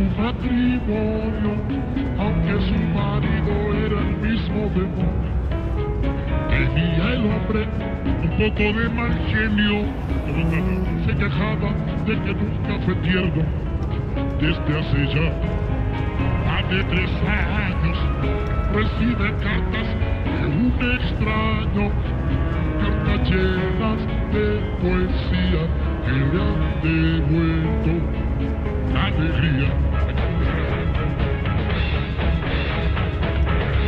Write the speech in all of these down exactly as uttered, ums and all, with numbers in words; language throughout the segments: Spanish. un matrimonio, aunque su marido era el mismo demonio. Tenía el hombre un poco de mal genio, se quejaba de que nunca fue tierno. Desde hace ya más de tres años recibe cartas de un extraño, cartas llenas de poesía que le ha devuelto alegría.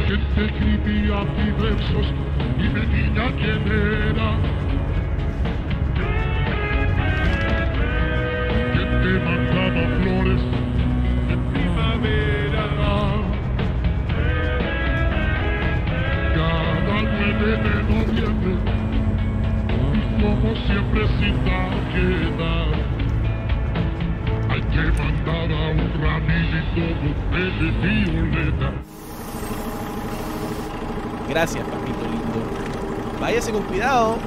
Que te escribía diversos y me diga quién era, que te mandaba flores de primavera. Cada nueve de noviembre, y como siempre sin tarjeta, que mandaba un ramillito de violeta. Gracias, papito lindo. Váyase con cuidado.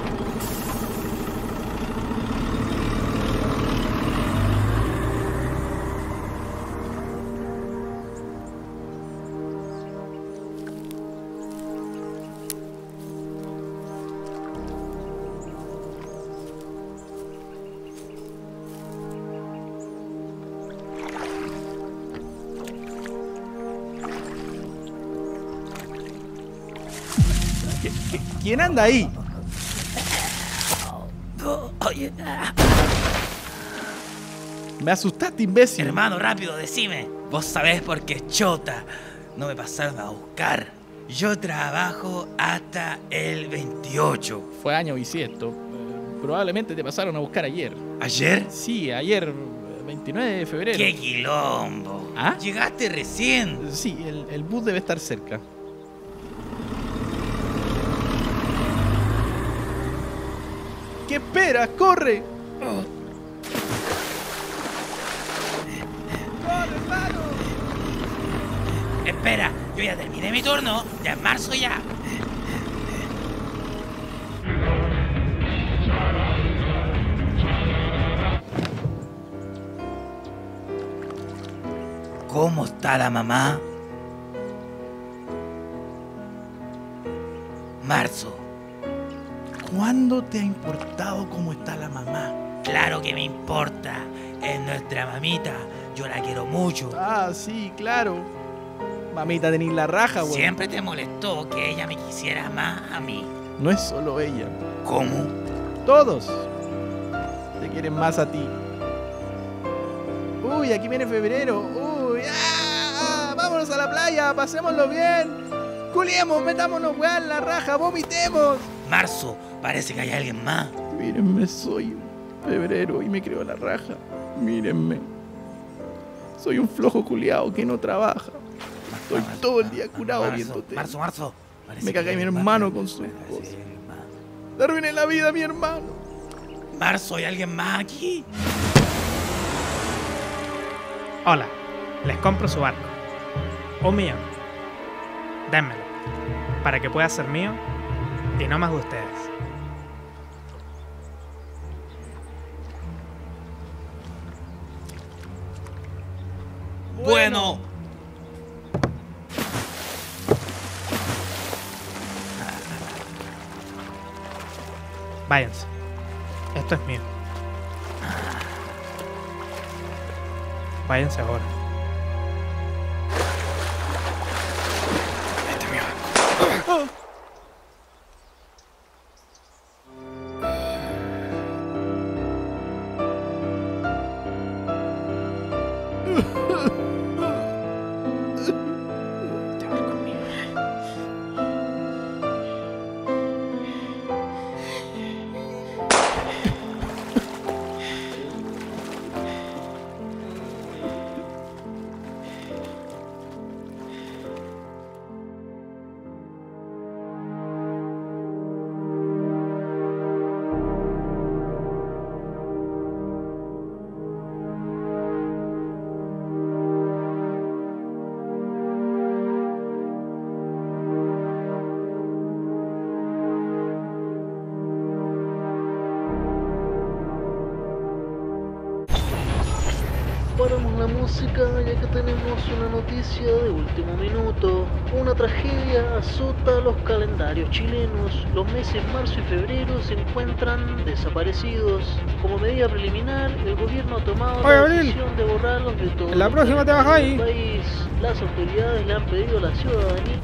¿Quién anda ahí? Me asustaste, imbécil. Hermano, rápido, decime. Vos sabés por qué, chota, no me pasaron a buscar. Yo trabajo hasta el veintiocho. Fue año bisiesto. Probablemente te pasaron a buscar ayer. ¿Ayer? Sí, ayer, veintinueve de febrero. ¡Qué quilombo! ¿Ah? Llegaste recién. Sí, el, el bus debe estar cerca. ¿Qué esperas? ¡Corre! Oh. ¡Corre, hermano! Espera, yo ya terminé mi turno. Ya es marzo ya. ¿Cómo está la mamá? Marzo. ¿Cuándo te ha importado cómo está la mamá? Claro que me importa. Es nuestra mamita. Yo la quiero mucho. Ah, sí, claro. Mamita, tenés la raja, güey. Siempre te molestó que ella me quisiera más a mí. No es solo ella. ¿Cómo? Todos te quieren más a ti. Uy, aquí viene febrero. Uy, ¡ah! Vámonos a la playa, pasémoslo bien. Culiemos, metámonos, güey, en la raja, vomitemos. Marzo, parece que hay alguien más. Mírenme, soy febrero y me creo la raja. Mírenme. Soy un flojo culiao que no trabaja. Estoy marzo, todo el día curado marzo, viéndote. Marzo, marzo. Parece me cagué mi hermano con su esposa. Le arruiné la vida a mi hermano. Marzo, ¿hay alguien más aquí? Hola, les compro su barco. Un millón. Dénmelo. Para que pueda ser mío. Y no más de ustedes. Bueno. Váyanse. Esto es mío. Váyanse ahora. Este es mío. Oh. la música, ya que tenemos una noticia de último minuto. Una tragedia azota los calendarios chilenos. Los meses marzo y febrero se encuentran desaparecidos. Como medida preliminar, el gobierno ha tomado Oye, la decisión Abril. de borrarlos de todo el país. Las autoridades le han pedido a la ciudadanía